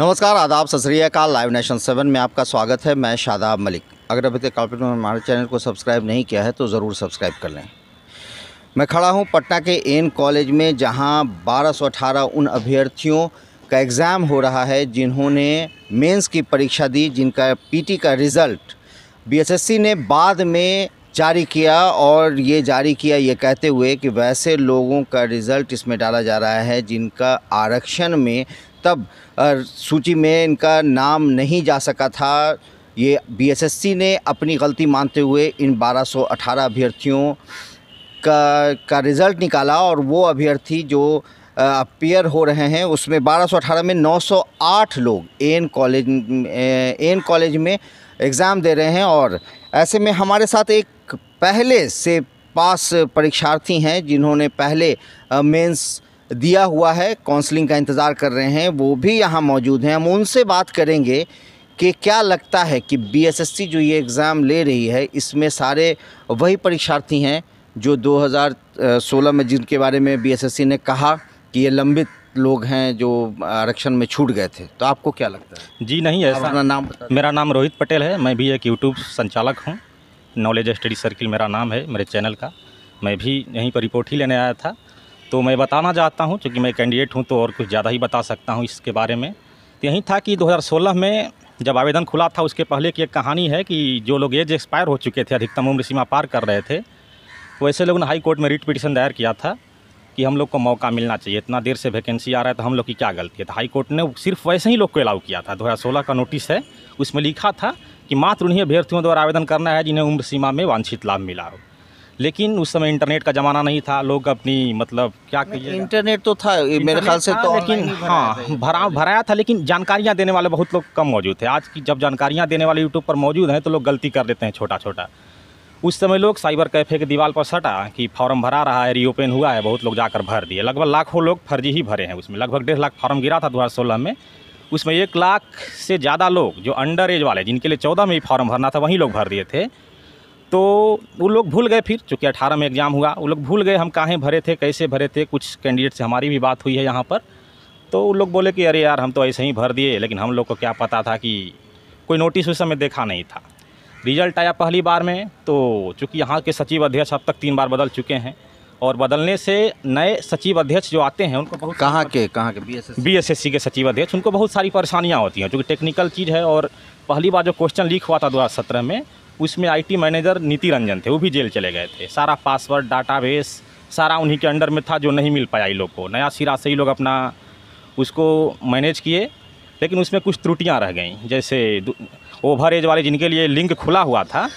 नमस्कार, आदाब, सत श्री अकाल। लाइव नेशन 7 में आपका स्वागत है। मैं शादाब मलिक। अगर अभी तक आपने हमारे चैनल को सब्सक्राइब नहीं किया है तो ज़रूर सब्सक्राइब कर लें। मैं खड़ा हूं पटना के एन कॉलेज में, जहां 1218 उन अभ्यर्थियों का एग्ज़ाम हो रहा है जिन्होंने मेंस की परीक्षा दी, जिनका पीटी का रिज़ल्ट बीएसएससी ने बाद में जारी किया। और ये जारी किया ये कहते हुए कि वैसे लोगों का रिज़ल्ट इसमें डाला जा रहा है जिनका आरक्षण में तब सूची में इनका नाम नहीं जा सका था। ये बीएसएससी ने अपनी गलती मानते हुए इन 1218 अभ्यर्थियों का रिज़ल्ट निकाला। और वो अभ्यर्थी जो अपियर हो रहे हैं उसमें 1218 में 908 लोग एन कॉलेज में एग्ज़ाम दे रहे हैं। और ऐसे में हमारे साथ एक पहले से पास परीक्षार्थी हैं जिन्होंने पहले मेंस दिया हुआ है, काउंसलिंग का इंतज़ार कर रहे हैं, वो भी यहाँ मौजूद हैं। हम उनसे बात करेंगे कि क्या लगता है कि बीएसएससी जो ये एग्ज़ाम ले रही है इसमें सारे वही परीक्षार्थी हैं जो 2016 में, जिनके बारे में बीएसएससी ने कहा कि ये लंबित लोग हैं जो आरक्षण में छूट गए थे। तो आपको क्या लगता है? जी नहीं, ऐसा नाम, मेरा नाम रोहित पटेल है। मैं भी एक यूट्यूब संचालक हूँ, नॉलेज स्टडी सर्किल मेरा नाम है मेरे चैनल का। मैं भी यहीं पर रिपोर्ट ही लेने आया था, तो मैं बताना चाहता हूं, क्योंकि मैं कैंडिडेट हूं तो और कुछ ज़्यादा ही बता सकता हूं इसके बारे में। तो यही था कि 2016 में जब आवेदन खुला था उसके पहले की एक कहानी है कि जो लोग एज एक्सपायर हो चुके थे, अधिकतम उम्र सीमा पार कर रहे थे, वैसे लोगों ने हाई कोर्ट में रिट पिटिशन दायर किया था कि हम लोग को मौका मिलना चाहिए, इतना देर से वैकेंसी आ रहा है तो हम लोग की क्या गलती है। तो हाई कोर्ट ने सिर्फ वैसे ही लोग को अलाउ किया था। 2016 का नोटिस है, उसमें लिखा था कि मात्र उन्हीं अभ्यर्थियों द्वारा आवेदन करना है जिन्हें उम्र सीमा में वांछित लाभ मिला हो। लेकिन उस समय इंटरनेट का ज़माना नहीं था, लोग अपनी मतलब क्या कहिए, इंटरनेट तो था मेरे ख्याल से तो, लेकिन हाँ भराया था, लेकिन जानकारियाँ देने वाले बहुत लोग कम मौजूद थे। आज की जब जानकारियाँ देने वाले यूट्यूब पर मौजूद हैं तो लोग गलती कर देते हैं छोटा छोटा। उस समय लोग साइबर कैफ़े के दीवार पर सटा कि फॉर्म भरा रहा है, रीओपन हुआ है, बहुत लोग जाकर भर दिए। लगभग लाखों लोग फर्जी ही भरे हैं। उसमें लगभग 1.5 लाख फॉर्म गिरा था 2016 में। उसमें 1 लाख से ज़्यादा लोग जो अंडर एज वाले, जिनके लिए 14 में ही फॉर्म भरना था, वहीं लोग भर दिए थे। तो वो लोग भूल गए, फिर चूँकि 18 में एग्ज़ाम हुआ वो लोग भूल गए हम काहें भरे थे, कैसे भरे थे। कुछ कैंडिडेट से हमारी भी बात हुई है यहाँ पर, तो वो लोग बोले कि अरे यार हम तो ऐसे ही भर दिए, लेकिन हम लोग को क्या पता था कि कोई नोटिस उस समय देखा नहीं था। रिजल्ट आया पहली बार में, तो चूँकि यहाँ के सचिव अध्यक्ष अब तक 3 बार बदल चुके हैं, और बदलने से नए सचिव अध्यक्ष जो आते हैं उनको बहुत, कहाँ के बीएसएससी के सचिव अध्यक्ष, उनको बहुत सारी परेशानियाँ होती हैं, चूँकि टेक्निकल चीज़ है। और पहली बार जो क्वेश्चन लीक हुआ था 2017 में, उसमें आईटी मैनेजर नीति रंजन थे, वो भी जेल चले गए थे। सारा पासवर्ड, डाटाबेस सारा उन्हीं के अंडर में था, जो नहीं मिल पाया इन लोग को। नया सिरा से ही लोग अपना उसको मैनेज किए, लेकिन उसमें कुछ त्रुटियां रह गई। जैसे ओवर एज वाले जिनके लिए लिंक खुला हुआ था,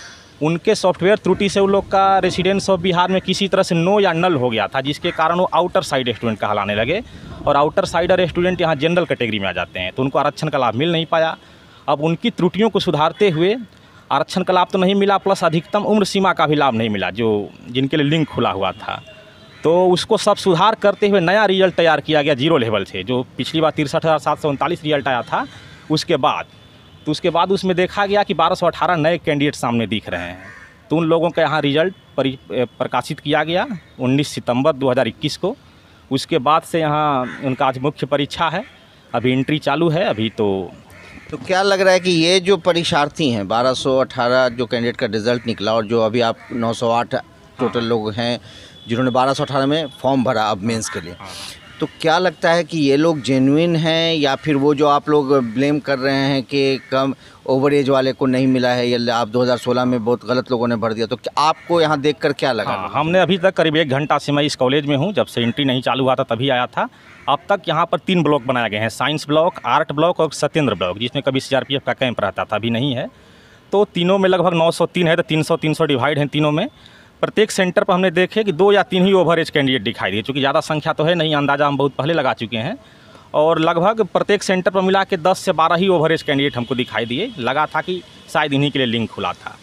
उनके सॉफ्टवेयर त्रुटि से उन लोग का रेसिडेंस ऑफ बिहार में किसी तरह से नो या नल हो गया था, जिसके कारण वो आउटर साइड स्टूडेंट कहलाने लगे। और आउटर साइडर स्टूडेंट यहाँ जनरल कैटेगरी में आ जाते हैं, तो उनको आरक्षण का लाभ मिल नहीं पाया। अब उनकी त्रुटियों को सुधारते हुए आरक्षण का लाभ तो नहीं मिला, प्लस अधिकतम उम्र सीमा का भी लाभ नहीं मिला जो जिनके लिए लिंक खुला हुआ था। तो उसको सब सुधार करते हुए नया रिजल्ट तैयार किया गया जीरो लेवल से, जो पिछली बार 63,739 रिजल्ट आया था उसके बाद। तो उसके बाद उसमें देखा गया कि 1218 नए कैंडिडेट सामने दिख रहे हैं। तो उन लोगों का यहाँ रिजल्ट प्रकाशित किया गया 19 सितंबर 2021 को। उसके बाद से यहाँ उनका आज मुख्य परीक्षा है, अभी एंट्री चालू है अभी। तो क्या लग रहा है कि ये जो परीक्षार्थी हैं, 1218 जो कैंडिडेट का रिज़ल्ट निकला, और जो अभी आप 908 टोटल लोग हैं जिन्होंने 1218 में फॉर्म भरा अब मेंस के लिए, तो क्या लगता है कि ये लोग जेन्युइन हैं, या फिर वो जो आप लोग ब्लेम कर रहे हैं कि कम ओवर एज वाले को नहीं मिला है, या आप 2016 में बहुत गलत लोगों ने भर दिया, तो आपको यहाँ देखकर क्या लगा? हमने अभी तक करीब 1 घंटा से, मैं इस कॉलेज में हूँ, जब से एंट्री नहीं चालू हुआ था तभी आया था। अब तक यहाँ पर 3 ब्लॉक बनाए गए हैं, साइंस ब्लॉक, आर्ट ब्लॉक और सत्येंद्र ब्लॉक, जिसमें कभी CRPF का कैंप रहता था, अभी नहीं है। तो तीनों में लगभग 903 है, तो 300-300 डिवाइड हैं तीनों में। प्रत्येक सेंटर पर हमने देखे कि 2 या 3 ही ओवर एज कैंडिडेट दिखाई दिए, चूँकि ज़्यादा संख्या तो है नहीं, अंदाज़ा हम बहुत पहले लगा चुके हैं। और लगभग प्रत्येक सेंटर पर मिला के 10 से 12 ही ओवर एज कैंडिडेट हमको दिखाई दिए, लगा था कि शायद इन्हीं के लिए लिंक खुला था।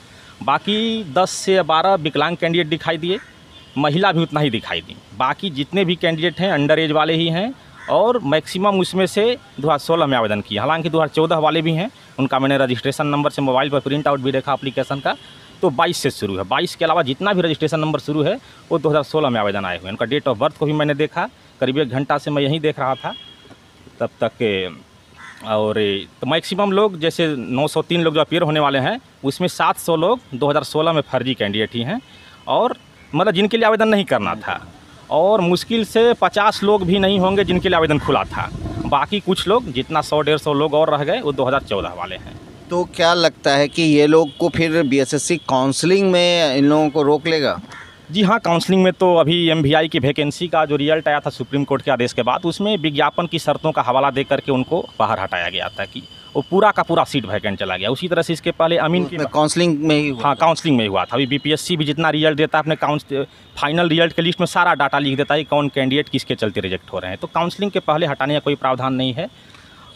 बाकी 10 से 12 विकलांग कैंडिडेट दिखाई दिए, महिला भी उतना ही दिखाई दी। बाकी जितने भी कैंडिडेट हैं अंडर एज वाले ही हैं, और मैक्सिमम उसमें से 2016 में आवेदन किया। हालांकि 2014 वाले भी हैं, उनका मैंने रजिस्ट्रेशन नंबर से मोबाइल पर प्रिंट आउट भी देखा एप्लीकेशन का, तो 22 से शुरू है। 22 के अलावा जितना भी रजिस्ट्रेशन नंबर शुरू है वो 2016 में आवेदन आए हुए हैं। उनका डेट ऑफ बर्थ को भी मैंने देखा, करीब 1 घंटा से मैं यहीं देख रहा था, तब तक और मैक्सिमम लोग जैसे 903 लोग जो अपीयर होने वाले हैं उसमें 700 लोग 2016 में फर्जी कैंडिडेट ही हैं, और मतलब जिनके लिए आवेदन नहीं करना था, और मुश्किल से 50 लोग भी नहीं होंगे जिनके लिए आवेदन खुला था। बाकी कुछ लोग जितना 100-150 लोग और रह गए वो 2014 वाले हैं। तो क्या लगता है कि ये लोग को फिर बीएसएससी काउंसलिंग में इन लोगों को रोक लेगा? जी हाँ, काउंसलिंग में तो अभी एमबीआई की वैकेंसी का जो रिजल्ट आया था सुप्रीम कोर्ट के आदेश के बाद, उसमें विज्ञापन की शर्तों का हवाला दे करके उनको बाहर हटाया गया था कि वो पूरा का पूरा सीट वैकेंट चला गया। उसी तरह से इसके पहले अमीन की काउंसलिंग में ही, हाँ काउंसलिंग में ही हुआ था। अभी बीपीएससी भी जितना रिजल्ट देता है अपने फाइनल रिजल्ट के लिस्ट में सारा डाटा लिख देता है कि कौन कैंडिडेट किसके चलते रिजेक्ट हो रहे हैं। तो काउंसलिंग के पहले हटाने का कोई प्रावधान नहीं है,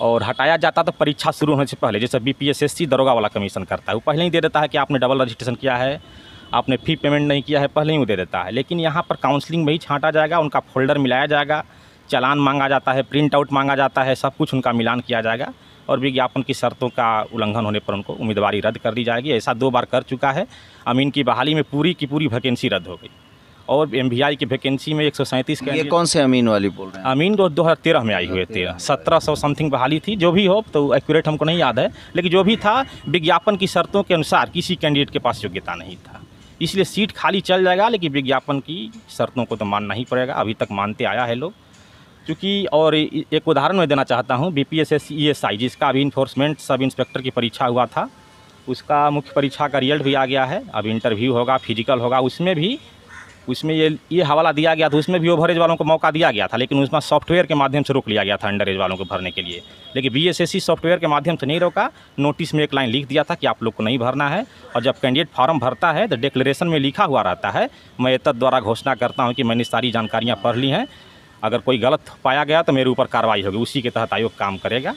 और हटाया जाता तो परीक्षा शुरू होने से पहले, जैसे बीपीएसएससी दरोगा वाला कमीशन करता है, वो पहले ही दे देता है कि आपने डबल रजिस्ट्रेशन किया है, आपने फ़ी पेमेंट नहीं किया है, पहले ही दे देता है। लेकिन यहाँ पर काउंसलिंग में ही छांटा जाएगा, उनका फोल्डर मिलाया जाएगा, चालान मांगा जाता है, प्रिंट आउट मांगा जाता है, सब कुछ उनका मिलान किया जाएगा, और विज्ञापन की शर्तों का उल्लंघन होने पर उनको उम्मीदवारी रद्द कर दी जाएगी। ऐसा 2 बार कर चुका है। अमीन की बहाली में पूरी की पूरी वैकेंसी रद्द हो गई, और एमबीआई की वैकेंसी में 137 कैंडिडेट। कौन से अमीन वाली बोल रहे हैं? अमीन 2013 में आई हुई है, 1700 समथिंग बहाली थी, जो भी हो, तो एक्यूरेट हमको नहीं याद है, लेकिन जो भी था विज्ञापन की शर्तों के अनुसार किसी कैंडिडेट के पास योग्यता नहीं था, इसलिए सीट खाली चल जाएगा। लेकिन विज्ञापन की शर्तों को तो मानना ही पड़ेगा, अभी तक मानते आया है लोग क्योंकि। और एक उदाहरण मैं देना चाहता हूँ, BPSSC ESI जिसका अभी इन्फोर्समेंट सब इंस्पेक्टर की परीक्षा हुआ था, उसका मुख्य परीक्षा का रिजल्ट भी आ गया है, अब इंटरव्यू होगा, फिजिकल होगा, उसमें ये हवाला दिया गया था, उसमें भी ओवरहेज वालों को मौका दिया गया था, लेकिन उसमें सॉफ्टवेयर के माध्यम से रोक लिया गया था अंडर एज वालों को भरने के लिए। लेकिन BSSC सॉफ्टवेयर के माध्यम से नहीं रोका, नोटिस में एक लाइन लिख दिया था कि आप लोग को नहीं भरना है, और जब कैंडिडेट फॉर्म भरता है तो डिक्लेरेशन में लिखा हुआ रहता है, मैं एतद द्वारा घोषणा करता हूँ कि मैंने सारी जानकारियाँ पढ़ ली हैं, अगर कोई गलत पाया गया तो मेरे ऊपर कार्रवाई होगी, उसी के तहत आयोग काम करेगा।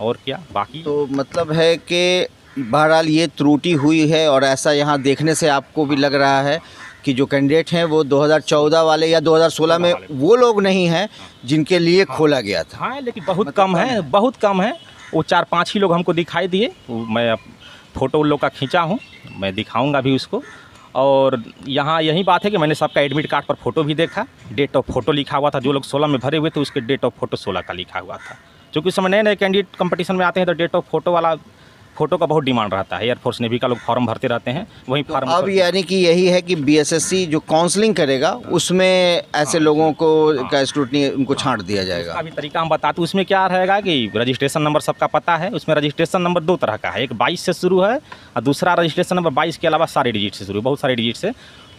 और क्या बाकी तो मतलब है कि बहरहाल ये त्रुटि हुई है, और ऐसा यहाँ देखने से आपको भी लग रहा है कि जो कैंडिडेट हैं वो 2014 वाले या 2016 में वो लोग नहीं हैं जिनके लिए खोला गया था। हाँ, लेकिन बहुत कम है, बहुत कम है, वो 4-5 ही लोग हमको दिखाई दिए। मैं फ़ोटो उन लोग का खींचा हूँ, मैं दिखाऊंगा भी उसको। और यहाँ यही बात है कि मैंने सबका एडमिट कार्ड पर फ़ोटो भी देखा, डेट ऑफ फ़ोटो लिखा हुआ था, जो लोग 16 में भरे हुए थे उसके डेट ऑफ फ़ोटो 16 का लिखा हुआ था, क्योंकि उस समय नए नए कैंडिडेट कंपटीशन में आते हैं तो डेट ऑफ फ़ोटो वाला फ़ोटो का बहुत डिमांड रहता है, एयरफोर्स नेवी का लोग फॉर्म भरते रहते हैं वहीं फॉर्म। अब यानी कि यही है कि बीएसएससी जो काउंसलिंग करेगा उसमें ऐसे लोगों को का स्क्रूटनी उनको छांट दिया जाएगा। अभी तरीका हम बताते हैं, उसमें क्या रहेगा कि रजिस्ट्रेशन नंबर सबका पता है, उसमें रजिस्ट्रेशन नंबर 2 तरह का है, एक 22 से शुरू है और दूसरा रजिस्ट्रेशन नंबर 22 के अलावा सारे डिजिट से शुरू, बहुत सारे डिजिट से।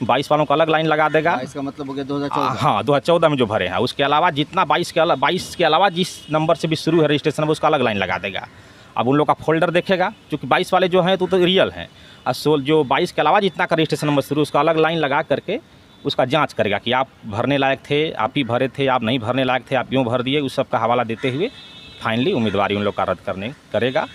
22 वालों का अलग लाइन लगा देगा, इसका मतलब हो गया 2014। हाँ, 2014 में जो भरे हैं उसके अलावा जितना 22 के अलावा जिस नंबर से भी शुरू है रजिस्ट्रेशन उसका अलग लाइन लगा देगा। अब उन लोग का फोल्डर देखेगा, क्योंकि 22 वाले जो हैं तो रियल हैं, और 16 जो 22 के अलावा जितना का रजिस्ट्रेशन नंबर शुरू उसका अलग लाइन लगा करके उसका जांच करेगा कि आप भरने लायक थे, आप ही भरे थे, आप नहीं भरने लायक थे, आप क्यों भर दिए, उस सब का हवाला देते हुए फाइनली उम्मीदवारी उन लोग का रद्द करेगा।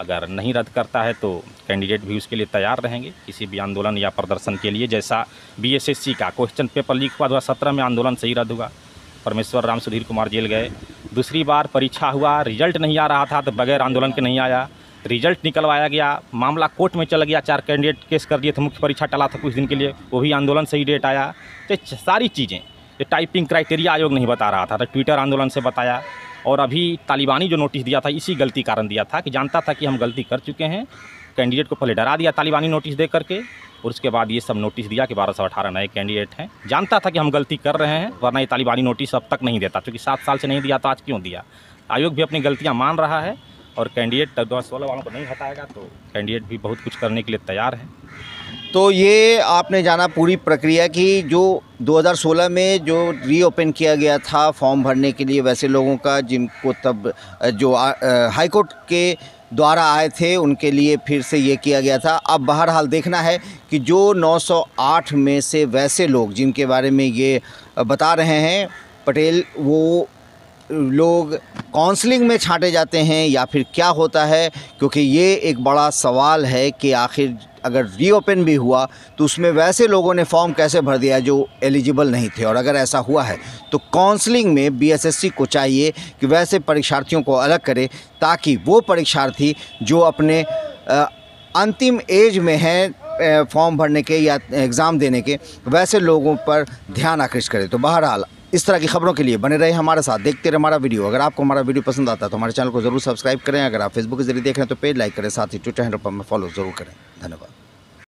अगर नहीं रद्द करता है तो कैंडिडेट भी उसके लिए तैयार रहेंगे किसी भी आंदोलन या प्रदर्शन के लिए, जैसा BSSC का क्वेश्चन पेपर लीक हुआ 2017 में, आंदोलन से ही रद्द हुआ, परमेश्वर राम सुधीर कुमार जेल गए। दूसरी बार परीक्षा हुआ, रिजल्ट नहीं आ रहा था तो बगैर आंदोलन के नहीं आया, रिजल्ट निकलवाया गया, मामला कोर्ट में चला गया, 4 कैंडिडेट केस कर दिए थे, मुख्य परीक्षा टला था कुछ दिन के लिए, वो भी आंदोलन से ही डेट आया। तो सारी चीज़ें ये टाइपिंग क्राइटेरिया आयोग नहीं बता रहा था तो ट्विटर आंदोलन से बताया, और अभी तालिबानी जो नोटिस दिया था इसी गलती कारण दिया था कि जानता था कि हम गलती कर चुके हैं, कैंडिडेट को पहले डरा दिया तालिबानी नोटिस दे करके, और उसके बाद ये सब नोटिस दिया कि 1218 नए कैंडिडेट हैं। जानता था कि हम गलती कर रहे हैं, वरना ये तालिबानी नोटिस अब तक नहीं देता, क्योंकि 7 साल से नहीं दिया तो आज क्यों दिया। आयोग भी अपनी गलतियां मान रहा है, और कैंडिडेट 2016 वालों को नहीं हटाएगा तो कैंडिडेट भी बहुत कुछ करने के लिए तैयार है। तो ये आपने जाना पूरी प्रक्रिया की, जो 2016 में जो रीओपन किया गया था फॉर्म भरने के लिए वैसे लोगों का जिनको तब जो हाईकोर्ट के द्वारा आए थे उनके लिए फिर से ये किया गया था। अब बहरहाल देखना है कि जो 908 में से वैसे लोग जिनके बारे में ये बता रहे हैं पटेल, वो लोग काउंसलिंग में छांटे जाते हैं या फिर क्या होता है, क्योंकि ये एक बड़ा सवाल है कि आखिर अगर रीओपन भी हुआ तो उसमें वैसे लोगों ने फॉर्म कैसे भर दिया जो एलिजिबल नहीं थे, और अगर ऐसा हुआ है तो काउंसलिंग में बीएसएससी को चाहिए कि वैसे परीक्षार्थियों को अलग करे, ताकि वो परीक्षार्थी जो अपने अंतिम एज में हैं फॉर्म भरने के या एग्ज़ाम देने के, वैसे लोगों पर ध्यान आकर्षित करे। तो बहरहाल इस तरह की खबरों के लिए बने रहे हमारे साथ, देखते रहे हमारा वीडियो। अगर आपको हमारा वीडियो पसंद आता है तो हमारे चैनल को जरूर सब्सक्राइब करें। अगर आप फेसबुक के जरिए देख रहे हैं तो पेज लाइक करें, साथ ही ट्विटर हैंडल पर हमें फॉलो जरूर करें। धन्यवाद।